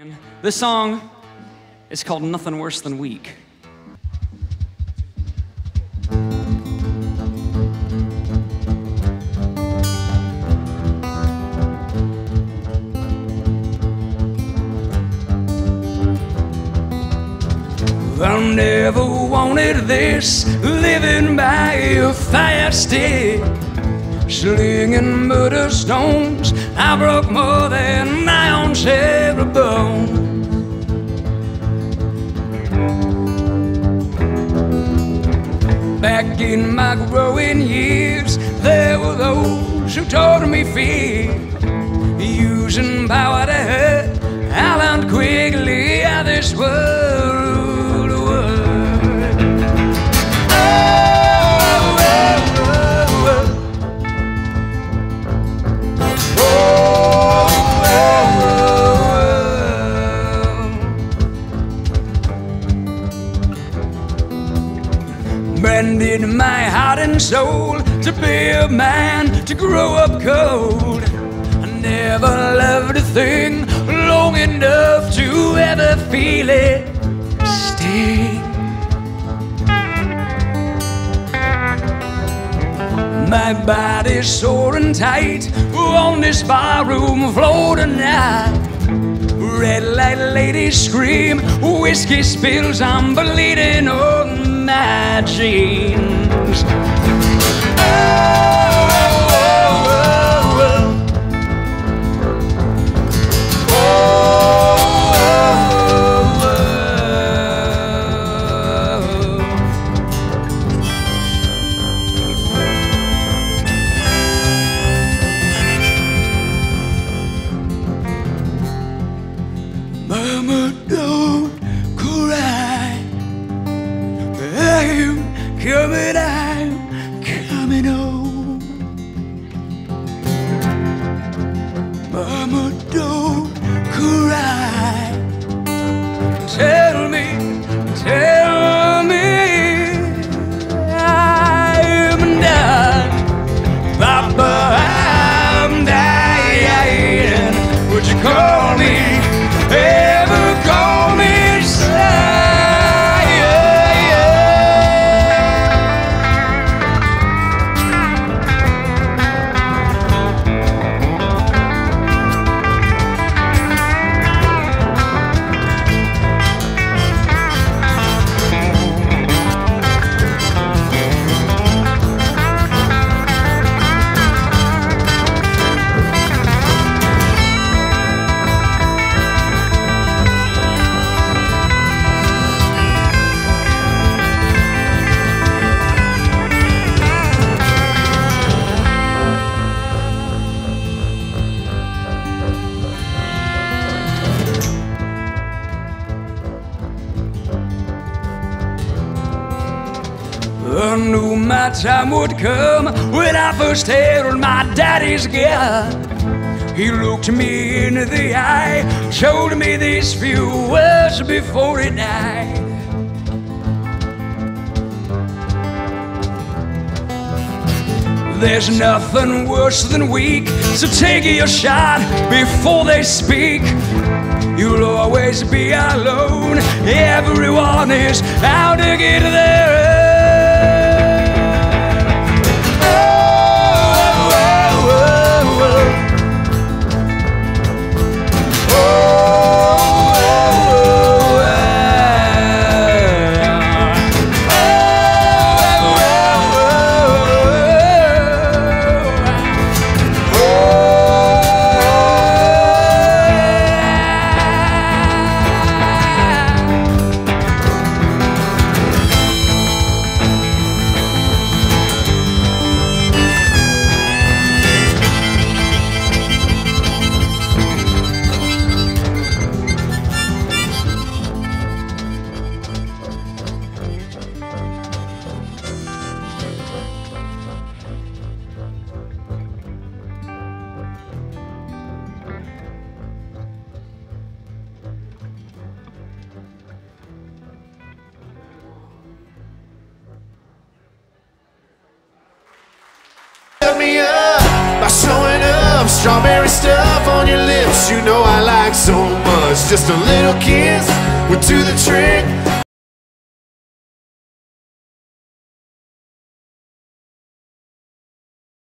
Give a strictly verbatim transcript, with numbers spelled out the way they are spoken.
And this song is called Nothing Worse Than Weak. I never wanted this, living by a fire stick, slinging murder stones. I broke more than my own silver bone. Back in my growing years, there were those who taught me fear. Using power to hurt, I learned quickly how this world worked. Oh, oh, oh, oh. Branded my heart and soul to be a man, to grow up cold. I never loved a thing long enough to ever feel it sting. My body sore and tight on this barroom floor tonight. Red light ladies scream, whiskey spills, I'm bleeding on my jeans. Oh, oh, oh, oh. Oh, oh, oh. Mama, don't cry. I'm coming, I'm coming home. Mama, don't cry. Tell me, tell me I'm done. Papa, I'm dying. Would you call me? I knew my time would come when I first held my daddy's gun. He looked me in the eye, showed me these few words before he died. There's nothing worse than weak, so take your shot before they speak. You'll always be alone, everyone is out to get their own. strawberry stuff on your lips, you know I like so much. Just a little kiss, we're to the tree.